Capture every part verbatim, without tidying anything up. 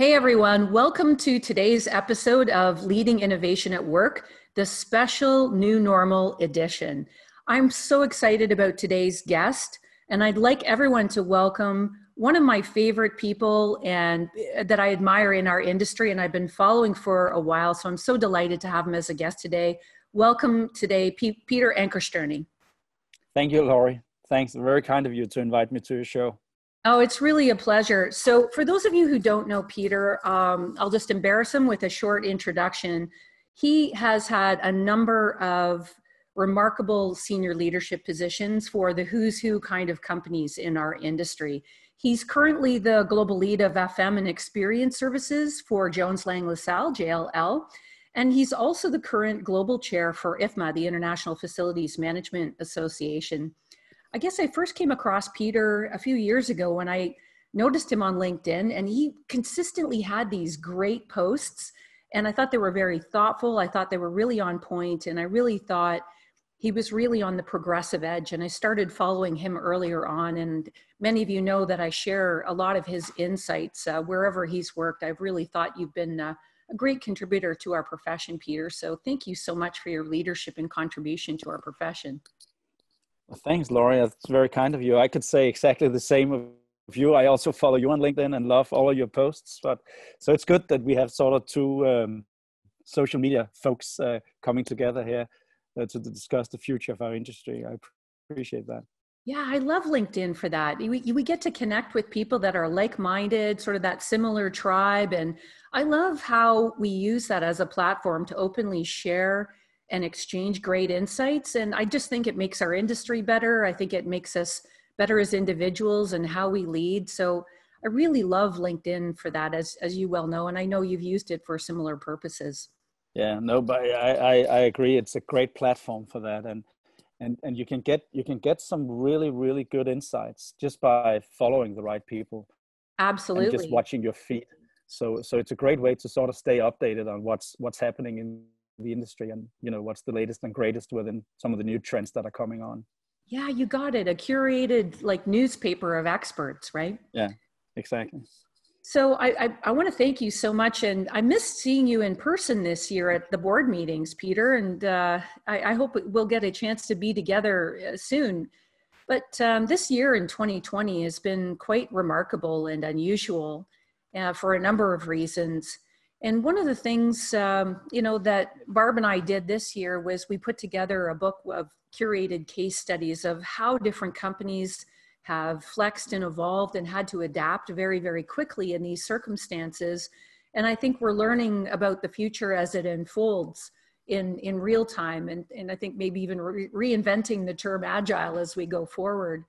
Hey everyone, welcome to today's episode of Leading Innovation at Work, the special New Normal edition. I'm so excited about today's guest, and I'd like everyone to welcome one of my favorite people and that I admire in our industry, and I've been following for a while, so I'm so delighted to have him as a guest today. Welcome today, P- Peter Ankerstjerne. Thank you, Lorri. Thanks, very kind of you to invite me to your show. Oh, it's really a pleasure. So for those of you who don't know Peter, um, I'll just embarrass him with a short introduction. He has had a number of remarkable senior leadership positions for the who's who kind of companies in our industry. He's currently the global lead of F M and Experience Services for Jones Lang LaSalle, J L L. And he's also the current global chair for I F M A, the International Facilities Management Association. I guess I first came across Peter a few years ago when I noticed him on LinkedIn, and he consistently had these great posts, and I thought they were very thoughtful. I thought they were really on point, and I really thought he was really on the progressive edge, and I started following him earlier on, and many of you know that I share a lot of his insights. Uh, wherever he's worked, I've really thought you've been a, a great contributor to our profession, Peter, so thank you so much for your leadership and contribution to our profession. Thanks, Lorri. That's very kind of you. I could say exactly the same of you. I also follow you on LinkedIn and love all of your posts. But so it's good that we have sort of two um, social media folks uh, coming together here uh, to discuss the future of our industry. I appreciate that. Yeah, I love LinkedIn for that. We, we get to connect with people that are like-minded, sort of that similar tribe. And I love how we use that as a platform to openly share and exchange great insights. And I just think it makes our industry better. I think it makes us better as individuals and how we lead. So I really love LinkedIn for that, as as you well know. And I know you've used it for similar purposes. Yeah, no, but I, I, I agree. It's a great platform for that. And and and you can get you can get some really, really good insights just by following the right people. Absolutely. And just watching your feed. So so it's a great way to sort of stay updated on what's what's happening in the industry, and you know what's the latest and greatest within some of the new trends that are coming on. Yeah, you got it. A curated like newspaper of experts, right? Yeah, exactly. So I, I, I want to thank you so much, and I missed seeing you in person this year at the board meetings, Peter, and uh, I, I hope we'll get a chance to be together soon. But um, this year in twenty twenty has been quite remarkable and unusual uh, for a number of reasons. And one of the things, um, you know, that Barb and I did this year was we put together a book of curated case studies of how different companies have flexed and evolved and had to adapt very, very quickly in these circumstances. And I think we're learning about the future as it unfolds in, in real time. And, and I think maybe even re- reinventing the term agile as we go forward.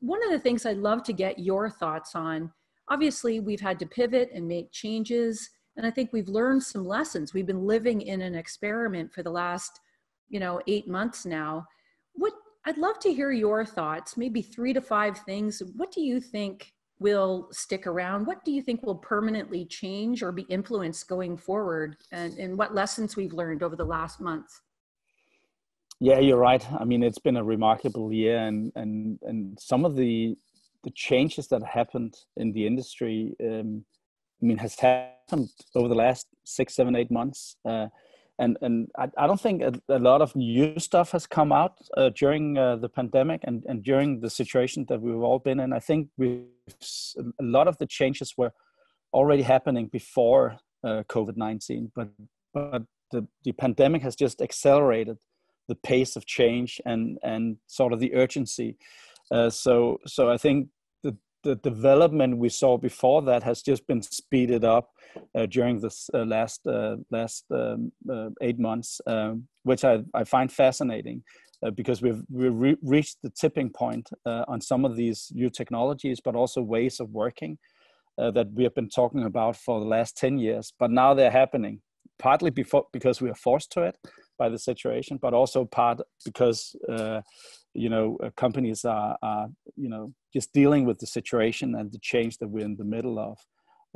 One of the things I'd love to get your thoughts on, obviously we've had to pivot and make changes. And I think we've learned some lessons. We've been living in an experiment for the last, you know, eight months now. What I'd love to hear your thoughts, maybe three to five things. What do you think will stick around? What do you think will permanently change or be influenced going forward? And, and what lessons we've learned over the last months? Yeah, you're right. I mean, it's been a remarkable year, and and and some of the the changes that happened in the industry, um, I mean, has happened over the last six, seven, eight months. Uh, and and I, I don't think a, a lot of new stuff has come out uh, during uh, the pandemic and, and during the situation that we've all been in. I think we've, a lot of the changes were already happening before uh, COVID nineteen, but, but the, the pandemic has just accelerated the pace of change and, and sort of the urgency. Uh, so so I think the development we saw before that has just been speeded up uh, during this uh, last uh, last um, uh, eight months, um, which I, I find fascinating uh, because we've we've re- reached the tipping point uh, on some of these new technologies, but also ways of working uh, that we have been talking about for the last ten years. But now they're happening, partly before, because we are forced to it by the situation, but also part because uh, you know, uh, companies are, are, you know, just dealing with the situation and the change that we're in the middle of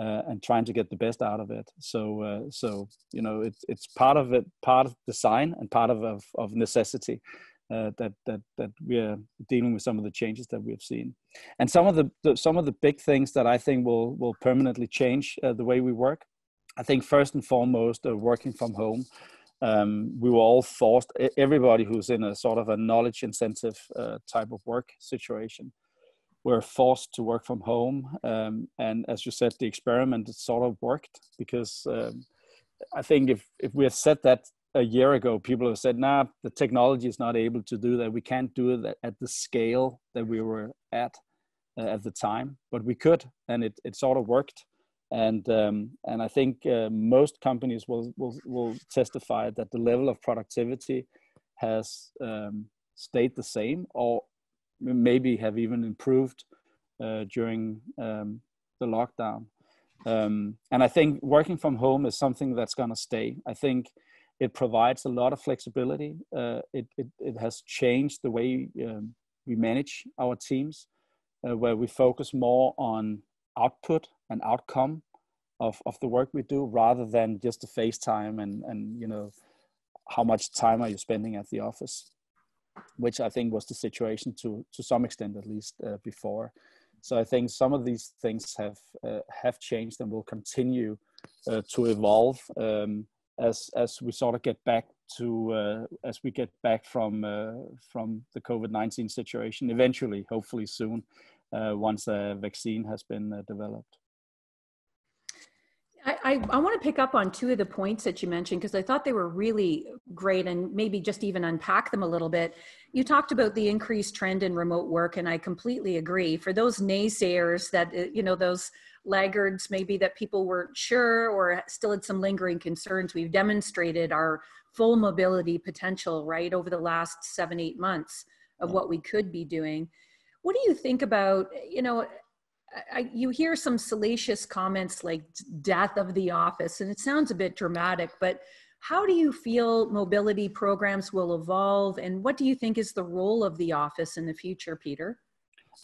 uh, and trying to get the best out of it. So, uh, so you know, it's it's part of it, part of design and part of, of, of necessity. uh, that that that we're dealing with some of the changes that we've seen, and some of the, the some of the big things that I think will will permanently change uh, the way we work. I think first and foremost, uh, working from home. Um, we were all forced, everybody who's in a sort of a knowledge intensive uh, type of work situation, were forced to work from home. Um, and as you said, the experiment sort of worked, because um, I think if, if we had said that a year ago, people have said, nah, the technology is not able to do that. We can't do it at the scale that we were at uh, at the time, but we could, and it, it sort of worked. And um, and I think uh, most companies will, will will testify that the level of productivity has um, stayed the same, or maybe have even improved uh, during um, the lockdown. Um, and I think working from home is something that's going to stay. I think it provides a lot of flexibility. Uh, it, it it has changed the way um, we manage our teams, uh, where we focus more on output and outcome of, of the work we do, rather than just the FaceTime and, and, you know, how much time are you spending at the office, which I think was the situation to, to some extent, at least uh, before. So I think some of these things have, uh, have changed and will continue uh, to evolve um, as, as we sort of get back to, uh, as we get back from, uh, from the COVID nineteen situation eventually, hopefully soon. Uh, once a vaccine has been uh, developed. I, I, I want to pick up on two of the points that you mentioned, because I thought they were really great, and maybe just even unpack them a little bit. You talked about the increased trend in remote work, and I completely agree. For those naysayers that, you know, those laggards maybe that people weren't sure or still had some lingering concerns, we've demonstrated our full mobility potential, right, over the last seven, eight months of what we could be doing. What do you think about, you know, I, you hear some salacious comments like death of the office, and it sounds a bit dramatic, but how do you feel mobility programs will evolve, and what do you think is the role of the office in the future, Peter?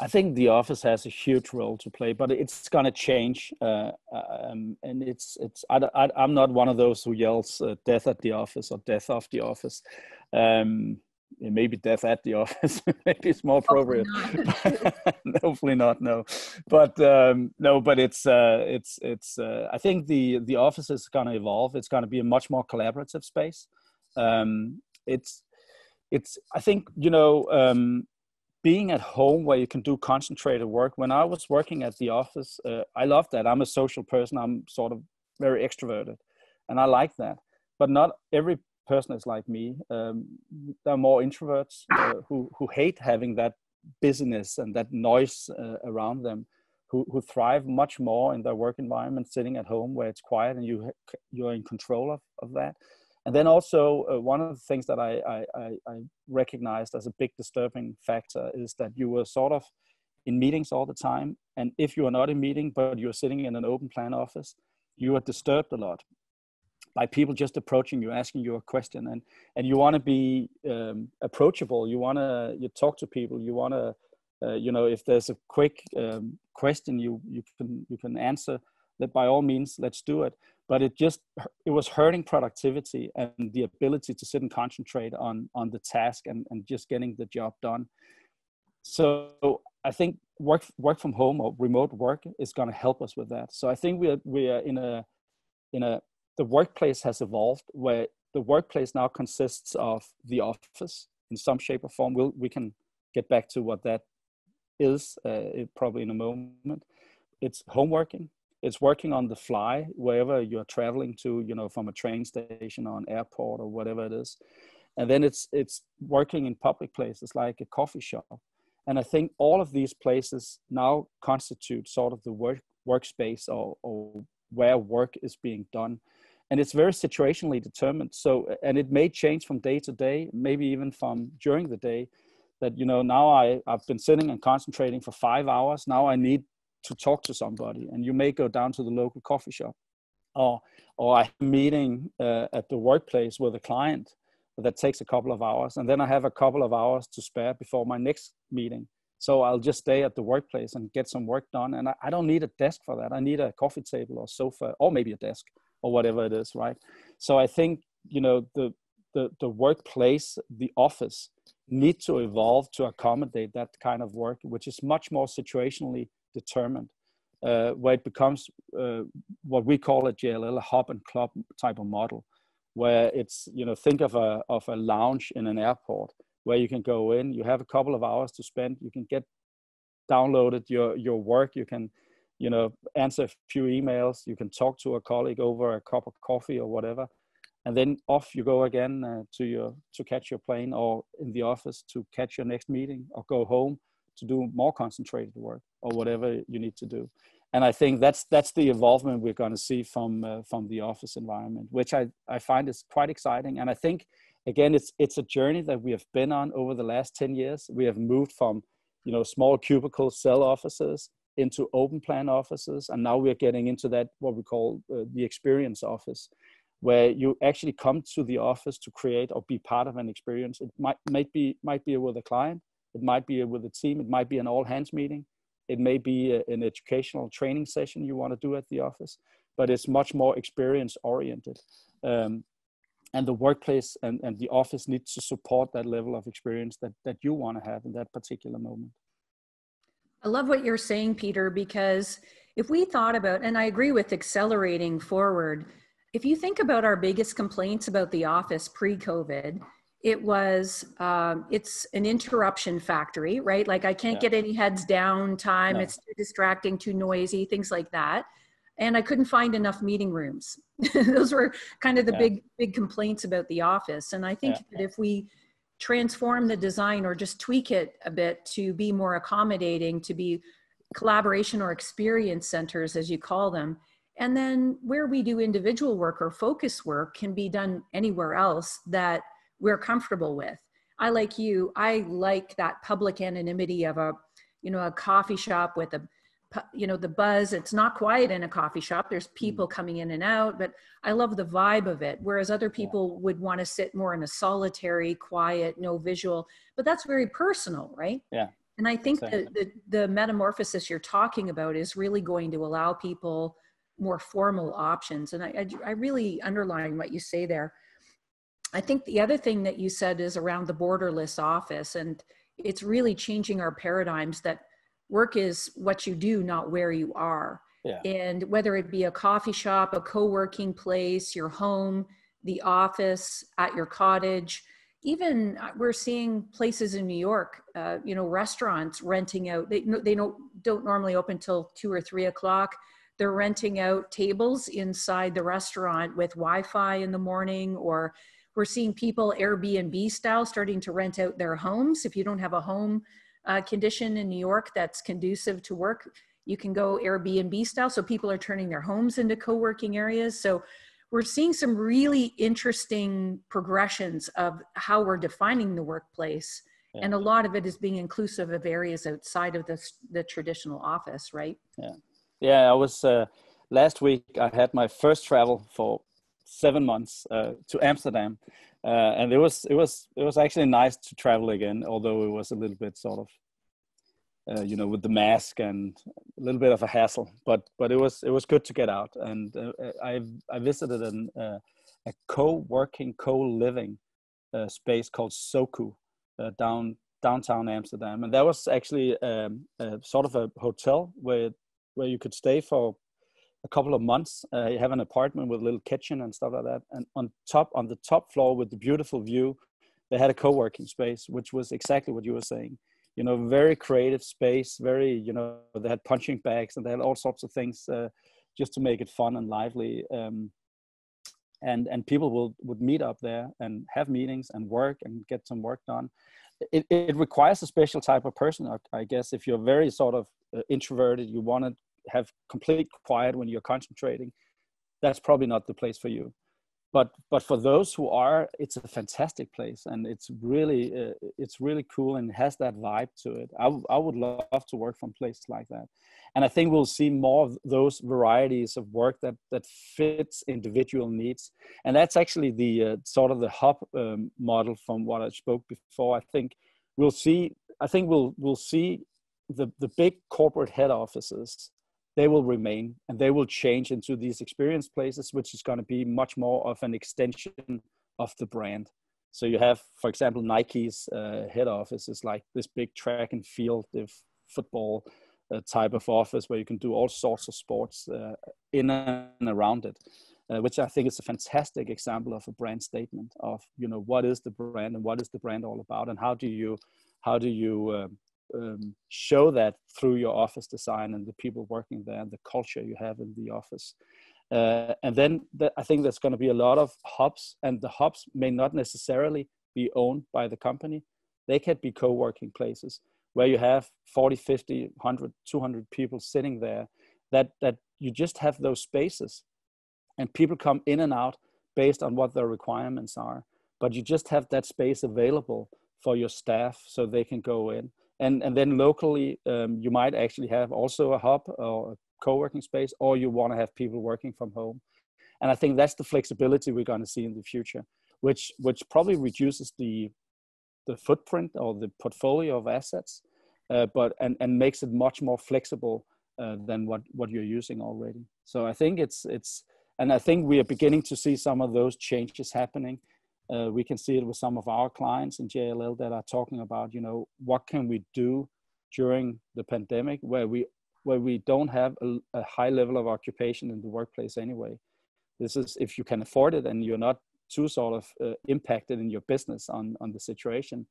I think the office has a huge role to play, but it's going to change. Uh, um, and it's, it's, I, I, I'm not one of those who yells uh, death at the office or death of the office. Um, Maybe death at the office. Maybe it's more appropriate. Hopefully not. Hopefully not. No, but um, no, but it's uh, it's it's. Uh, I think the the office is going to evolve. It's going to be a much more collaborative space. Um, it's it's. I think you know, um, being at home where you can do concentrated work. When I was working at the office, uh, I loved that. I'm a social person. I'm sort of very extroverted, and I like that. But not every person is like me. Um, there are more introverts uh, who, who hate having that busyness and that noise uh, around them, who, who thrive much more in their work environment, sitting at home where it's quiet and you, you're in control of, of that. And then also uh, one of the things that I, I, I, I recognized as a big disturbing factor is that you were sort of in meetings all the time. And if you are not in meeting, but you're sitting in an open plan office, you are disturbed a lot by people just approaching you, asking you a question, and and you want to be um, approachable. You want to you talk to people. You want to uh, you know, if there's a quick um, question you you can you can answer that, by all means, let's do it. But it just it was hurting productivity and the ability to sit and concentrate on on the task and and just getting the job done. So I think work work from home or remote work is going to help us with that. So I think we are we are in a in a the workplace has evolved, where the workplace now consists of the office in some shape or form. We'll, we can get back to what that is uh, probably in a moment. It's home working. It's working on the fly, wherever you're traveling to, you know, from a train station or an airport or whatever it is. And then it's, it's working in public places like a coffee shop. And I think all of these places now constitute sort of the work, workspace or, or where work is being done. And it's very situationally determined. So, and it may change from day to day, maybe even from during the day, that, you know, now I, I've been sitting and concentrating for five hours. Now I need to talk to somebody. And you may go down to the local coffee shop, or, or I have a meeting uh, at the workplace with a client that takes a couple of hours. And then I have a couple of hours to spare before my next meeting. So I'll just stay at the workplace and get some work done. And I, I don't need a desk for that. I need a coffee table or sofa, or maybe a desk, or whatever it is, right? So I think, you know, the, the, the workplace, the office need to evolve to accommodate that kind of work, which is much more situationally determined, uh, where it becomes uh, what we call at J L L a hub and club type of model, where it's, you know, think of a, of a lounge in an airport where you can go in, you have a couple of hours to spend, you can get downloaded your, your work, you can, you know, answer a few emails, you can talk to a colleague over a cup of coffee or whatever, and then off you go again uh, to your to catch your plane, or in the office to catch your next meeting, or go home to do more concentrated work or whatever you need to do. And I think that's that's the evolvement we're going to see from uh, from the office environment, which I I find is quite exciting. And I think again it's it's a journey that we have been on over the last ten years. We have moved from, you know, small cubicle cell offices into open plan offices, and now we're getting into that what we call uh, the experience office, where you actually come to the office to create or be part of an experience. It might, might, be, might be with a client, it might be with a team, it might be an all-hands meeting, it may be a, an educational training session you want to do at the office, but it's much more experience-oriented. Um, and the workplace and, and the office needs to support that level of experience that, that you want to have in that particular moment. I love what you're saying, Peter, because if we thought about, and I agree with accelerating forward, if you think about our biggest complaints about the office pre-COVID, it was, um, it's an interruption factory, right? Like I can't yeah. get any heads down time. No. It's too distracting, too noisy, things like that. And I couldn't find enough meeting rooms. Those were kind of the yeah. big, big complaints about the office. And I think yeah. that if we transform the design or just tweak it a bit to be more accommodating, to be collaboration or experience centers, as you call them, and then where we do individual work or focus work can be done anywhere else that we're comfortable with. I like you, I like that public anonymity of a, you know, a coffee shop with a, you know, the buzz. It's not quiet in a coffee shop. There's people coming in and out, but I love the vibe of it. Whereas other people yeah. would want to sit more in a solitary, quiet, no visual, but that's very personal, right? Yeah. And I think so. the, the, the metamorphosis you're talking about is really going to allow people more formal options. And I, I, I really underline what you say there. I think the other thing that you said is around the borderless office, and it's really changing our paradigms that work is what you do, not where you are. Yeah. And whether it be a coffee shop, a co-working place, your home, the office, at your cottage, even we're seeing places in New York, uh, you know, restaurants renting out, they, they don't, don't normally open till two or three o'clock. They're renting out tables inside the restaurant with Wi-Fi in the morning, or we're seeing people Airbnb style starting to rent out their homes. If you don't have a home uh, condition in New York that's conducive to work, you can go Airbnb style. So people are turning their homes into co-working areas. So we're seeing some really interesting progressions of how we're defining the workplace. Yeah. And a lot of it is being inclusive of areas outside of the, the traditional office, right? Yeah. Yeah, I was, uh, last week I had my first travel for seven months uh, to Amsterdam. Uh, and it was, it was, it was actually nice to travel again, although it was a little bit sort of, uh, you know, with the mask and a little bit of a hassle, but, but it was, it was good to get out. And uh, I, I visited an, uh, a co-working, co-living uh, space called Soku uh, down, downtown Amsterdam. And that was actually um, a, sort of a hotel where where you could stay for a couple of months. Uh, you have an apartment with a little kitchen and stuff like that. And on top, on the top floor with the beautiful view, they had a co-working space, which was exactly what you were saying. You know, very creative space, very, you know, they had punching bags and they had all sorts of things uh, just to make it fun and lively. Um, and, and people will, would meet up there and have meetings and work and get some work done. It, it requires a special type of person, I guess. If you're very sort of uh, introverted, you want to have complete quiet when you're concentrating, that's probably not the place for you. But but for those who are, it's a fantastic place, and it's really uh, it's really cool and has that vibe to it. I, I would love to work from places like that, and I think we'll see more of those varieties of work that that fits individual needs. And that's actually the uh, sort of the hub um, model from what I spoke before. I think we'll see. I think we'll we'll see the the big corporate head offices. They will remain, and they will change into these experience places, which is going to be much more of an extension of the brand. So you have, for example, Nike's uh, head office is like this big track and field, if football uh, type of office where you can do all sorts of sports uh, in and around it, uh, which I think is a fantastic example of a brand statement of, you know, what is the brand and what is the brand all about, and how do you, how do you um, um, show that through your office design and the people working there and the culture you have in the office. Uh, and then th- I think there's going to be a lot of hubs, and the hubs may not necessarily be owned by the company. They could be co-working places where you have forty, fifty, one hundred, two hundred people sitting there, that, that you just have those spaces, and people come in and out based on what their requirements are, but you just have that space available for your staff so they can go in. And, and then locally, um, you might actually have also a hub or a co-working space, or you want to have people working from home. And I think that's the flexibility we're going to see in the future, which which probably reduces the the footprint or the portfolio of assets, uh, but and and makes it much more flexible uh, than what what you're using already. So I think it's it's and I think we are beginning to see some of those changes happening. Uh, we can see it with some of our clients in J L L that are talking about, you know, what can we do during the pandemic where we where we don't have a, a high level of occupation in the workplace anyway. This is, if you can afford it and you're not too sort of uh, impacted in your business on, on the situation,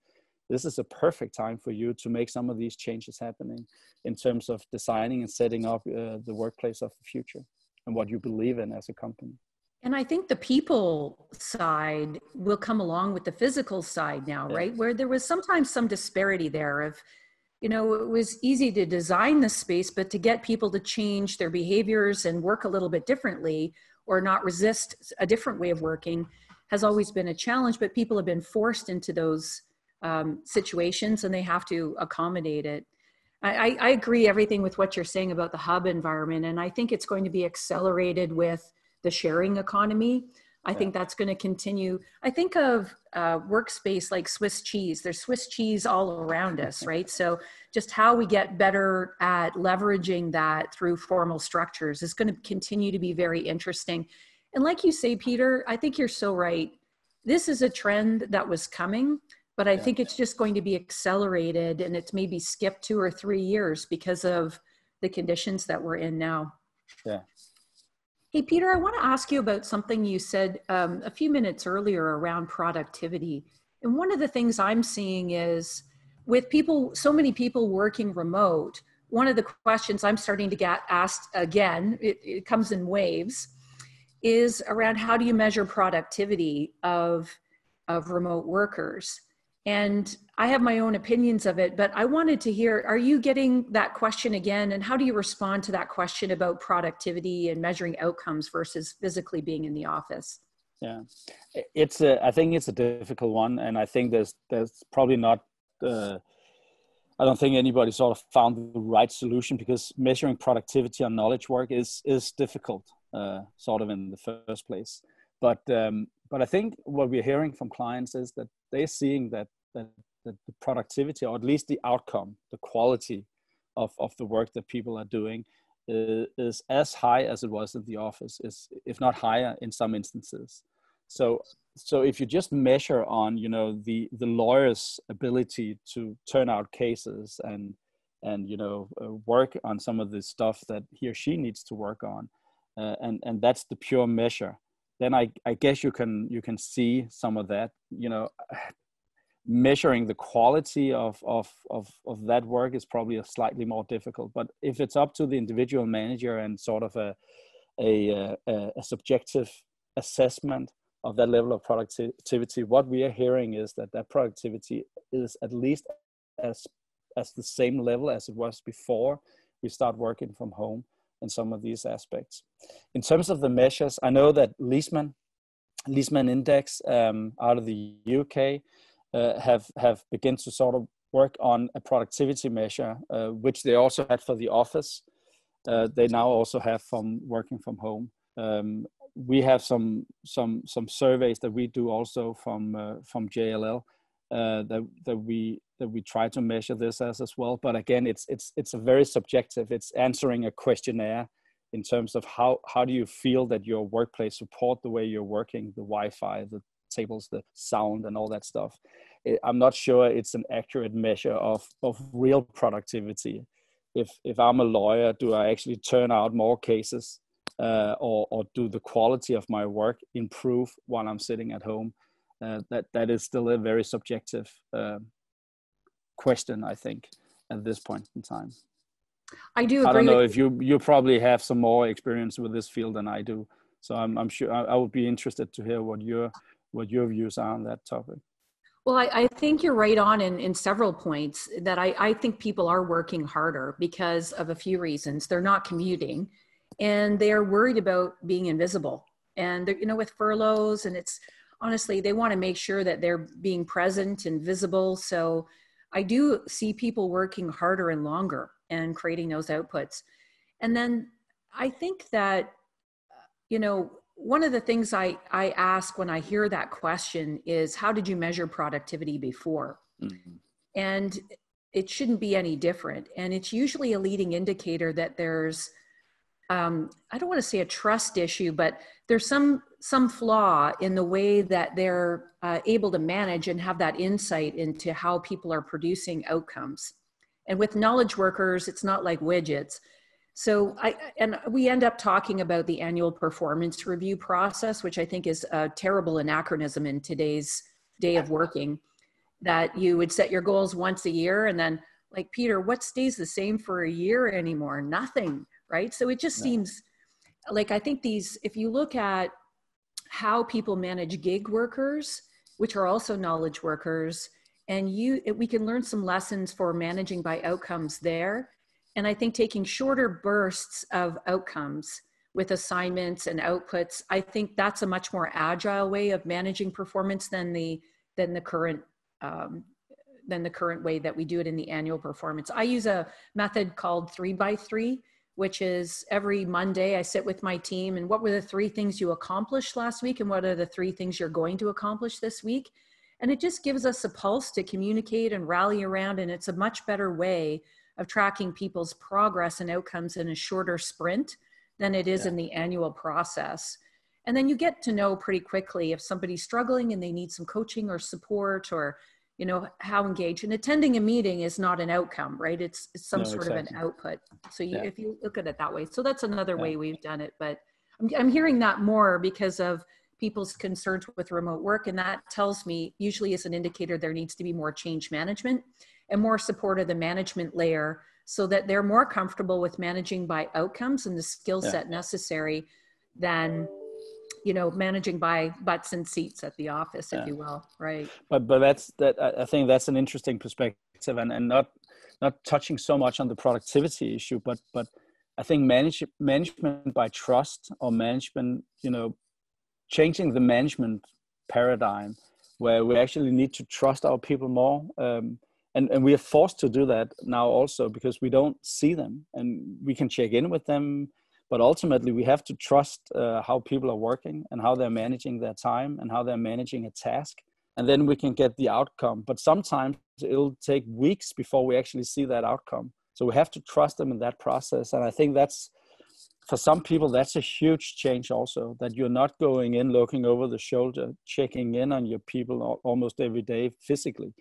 this is a perfect time for you to make some of these changes happening in terms of designing and setting up uh, the workplace of the future and what you believe in as a company. And I think the people side will come along with the physical side now, right? Yeah. Where there was sometimes some disparity there of, you know, it was easy to design the space, but to get people to change their behaviors and work a little bit differently or not resist a different way of working has always been a challenge, but people have been forced into those um, situations and they have to accommodate it. I, I agree everything with what you're saying about the hub environment, and I think it's going to be accelerated with the sharing economy. I yeah. think that's going to continue. I think of uh, workspace like Swiss cheese. There's Swiss cheese all around us, right? So just how we get better at leveraging that through formal structures is going to continue to be very interesting. And like you say, Peter, I think you're so right. This is a trend that was coming, but I yeah. think it's just going to be accelerated, and it's maybe skipped two or three years because of the conditions that we're in now. Yeah. Hey, Peter, I want to ask you about something you said um, a few minutes earlier around productivity. And one of the things I'm seeing is with people, so many people working remote, one of the questions I'm starting to get asked again, it, it comes in waves, is around how do you measure productivity of, of remote workers? And I have my own opinions of it, but I wanted to hear, are you getting that question again? And how do you respond to that question about productivity and measuring outcomes versus physically being in the office? Yeah, it's a, I think it's a difficult one. And I think there's, there's probably not, uh, I don't think anybody sort of found the right solution, because measuring productivity on knowledge work is, is difficult uh, sort of in the first place. But, um, but I think what we're hearing from clients is that they're seeing that That, that the productivity, or at least the outcome, the quality of, of the work that people are doing uh, is as high as it was in the office, is if not higher in some instances. So so if you just measure on, you know, the, the lawyer's ability to turn out cases and, and you know, uh, work on some of the stuff that he or she needs to work on, uh, and, and that's the pure measure, then I, I guess you can, you can see some of that, you know. Measuring the quality of, of, of, of that work is probably a slightly more difficult, but if it's up to the individual manager and sort of a, a, a, a subjective assessment of that level of productivity, what we are hearing is that that productivity is at least as, as the same level as it was before we start working from home in some of these aspects. In terms of the measures, I know that Leesman, Leesman Index um, out of the U K, Uh, have have begun to sort of work on a productivity measure, uh, which they also had for the office. Uh, they now also have from working from home. Um, we have some some some surveys that we do also from uh, from J L L uh, that that we that we try to measure this as as well. But again, it's it's it's a very subjective. It's answering a questionnaire in terms of how how do you feel that your workplace support the way you're working, the Wi-Fi, the tables, the sound and all that stuff. I'm not sure it's an accurate measure of, of real productivity. If, if I'm a lawyer, do I actually turn out more cases uh, or, or do the quality of my work improve while I'm sitting at home? Uh, that, that is still a very subjective uh, question, I think, at this point in time. I do agree. I don't know if you, you probably have some more experience with this field than I do. So I'm, I'm sure I, I would be interested to hear what your, what your views are on that topic. Well, I, I think you're right on in, in several points that I, I think people are working harder because of a few reasons. They're not commuting and they're worried about being invisible. And, you know, with furloughs and it's honestly, they want to make sure that they're being present and visible. So I do see people working harder and longer and creating those outputs. And then I think that, you know, one of the things I, I ask when I hear that question is, how did you measure productivity before? Mm-hmm. And it shouldn't be any different. And it's usually a leading indicator that there's, um, I don't want to say a trust issue, but there's some, some flaw in the way that they're uh, able to manage and have that insight into how people are producing outcomes. And with knowledge workers, it's not like widgets. So I, and we end up talking about the annual performance review process, which I think is a terrible anachronism in today's day of working, that you would set your goals once a year. And then like, Peter, what stays the same for a year anymore? Nothing, right? So it just no. seems like, I think these, if you look at how people manage gig workers, which are also knowledge workers, and you, we can learn some lessons for managing by outcomes there. And I think taking shorter bursts of outcomes with assignments and outputs, I think that's a much more agile way of managing performance than the than the current um, than the current way that we do it in the annual performance. I use a method called three by three, which is every Monday I sit with my team and what were the three things you accomplished last week and what are the three things you're going to accomplish this week? And it just gives us a pulse to communicate and rally around, and it's a much better way of tracking people's progress and outcomes in a shorter sprint than it is yeah. in the annual process. And then you get to know pretty quickly if somebody's struggling and they need some coaching or support or, you know, how engaged. And attending a meeting is not an outcome, right? It's, it's some no, sort exactly. of an output. So you, yeah. if you look at it that way, so that's another yeah. way we've done it. But I'm, I'm hearing that more because of people's concerns with remote work. And that tells me usually is an indicator there needs to be more change management and more support of the management layer so that they're more comfortable with managing by outcomes and the skill set yeah. necessary than, you know, managing by butts and seats at the office, yeah. if you will. Right. But, but that's that, I think that's an interesting perspective and, and not, not touching so much on the productivity issue, but, but I think manage, management by trust or management, you know, changing the management paradigm where we actually need to trust our people more. Um, And, and we are forced to do that now also because we don't see them and we can check in with them. But ultimately, we have to trust uh, how people are working and how they're managing their time and how they're managing a task. And then we can get the outcome. But sometimes it'll take weeks before we actually see that outcome. So we have to trust them in that process. And I think that's, for some people, that's a huge change also, that you're not going in, looking over the shoulder, checking in on your people almost every day physically.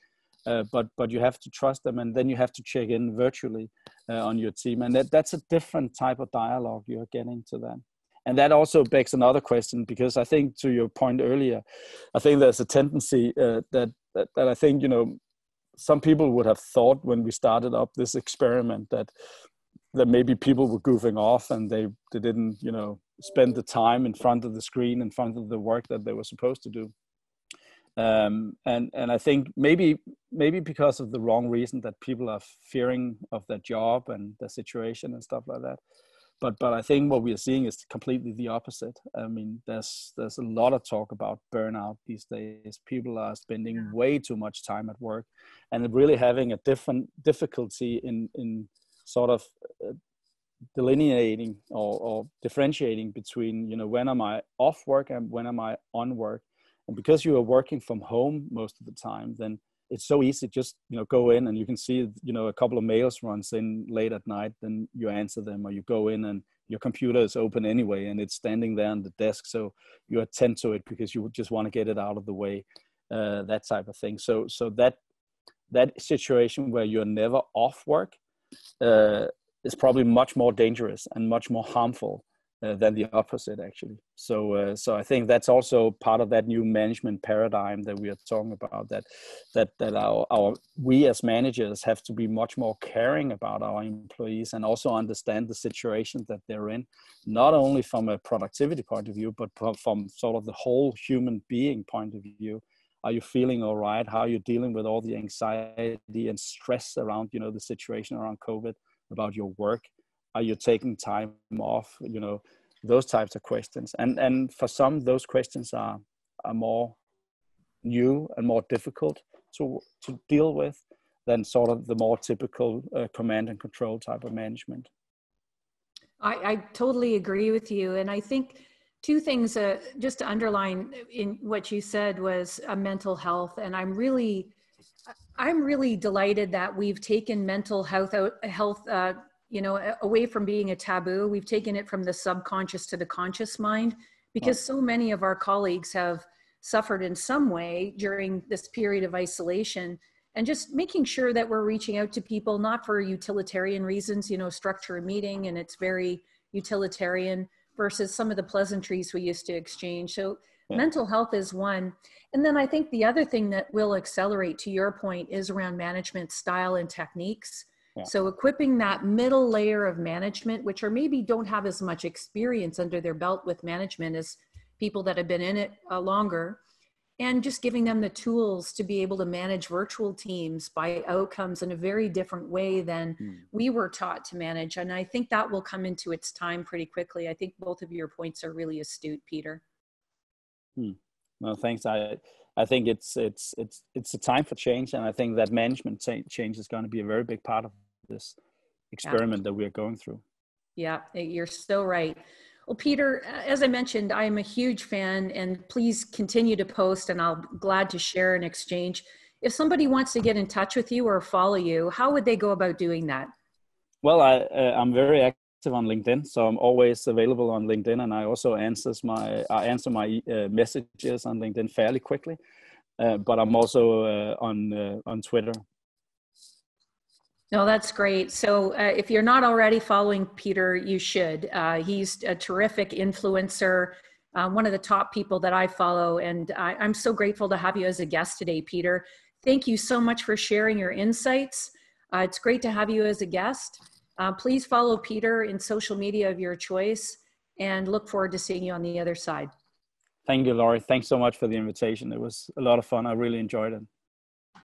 Uh, but but you have to trust them, and then you have to check in virtually uh, on your team, and that, that's a different type of dialogue you're getting to them. And that also begs another question, because I think to your point earlier, I think there's a tendency uh, that, that that I think, you know, some people would have thought when we started up this experiment that that maybe people were goofing off and they they didn't, you know, spend the time in front of the screen, in front of the work that they were supposed to do. Um, and, and I think maybe, maybe because of the wrong reason that people are fearing of their job and their situation and stuff like that. But, but I think what we are seeing is completely the opposite. I mean, there's, there's a lot of talk about burnout these days. People are spending yeah. way too much time at work and really having a different difficulty in, in sort of delineating or, or differentiating between, you know, when am I off work and when am I on work? And because you are working from home most of the time, then it's so easy, just, you know, go in and you can see, you know, a couple of mails runs in late at night, then you answer them, or you go in and your computer is open anyway, and it's standing there on the desk, so you attend to it because you just want to get it out of the way, uh, that type of thing. So, so that that situation where you're never off work uh, is probably much more dangerous and much more harmful uh, than the opposite, actually. So, uh, so I think that's also part of that new management paradigm that we are talking about. That that that our our we as managers have to be much more caring about our employees and also understand the situation that they're in, not only from a productivity point of view, but from sort of the whole human being point of view. Are you feeling all right? How are you dealing with all the anxiety and stress around, you know, the situation around COVID, about your work? Are you taking time off? You know, those types of questions. And and for some, those questions are, are more new and more difficult to, to deal with than sort of the more typical uh, command and control type of management. I, I totally agree with you. And I think two things uh, just to underline in what you said was uh, mental health. And I'm really, I'm really delighted that we've taken mental health, health uh, you know, away from being a taboo. We've taken it from the subconscious to the conscious mind, because so many of our colleagues have suffered in some way during this period of isolation. And just making sure that we're reaching out to people, not for utilitarian reasons, you know, structure a meeting and it's very utilitarian, versus some of the pleasantries we used to exchange. So yeah. Mental health is one. And then I think the other thing that will accelerate, to your point, is around management style and techniques. Yeah. So equipping that middle layer of management, which are maybe don't have as much experience under their belt with management as people that have been in it uh, longer, and just giving them the tools to be able to manage virtual teams by outcomes in a very different way than mm. we were taught to manage. And I think that will come into its time pretty quickly. I think both of your points are really astute, Peter. Mm. No, thanks. I, I think it's, it's, it's, it's a time for change. And I think that management change is going to be a very big part of this experiment yeah. that we are going through. Yeah, you're so right. Well, Peter, as I mentioned, I'm a huge fan, and please continue to post, and I'll be glad to share and exchange. If somebody wants to get in touch with you or follow you, how would they go about doing that? Well, I, uh, I'm very active on LinkedIn, so I'm always available on LinkedIn, and I also answers my, I answer my uh, messages on LinkedIn fairly quickly, uh, but I'm also uh, on, uh, on Twitter. No, that's great. So uh, if you're not already following Peter, you should. Uh, he's a terrific influencer, uh, one of the top people that I follow. And I, I'm so grateful to have you as a guest today, Peter. Thank you so much for sharing your insights. Uh, it's great to have you as a guest. Uh, please follow Peter in social media of your choice, and look forward to seeing you on the other side. Thank you, Lorri. Thanks so much for the invitation. It was a lot of fun. I really enjoyed it.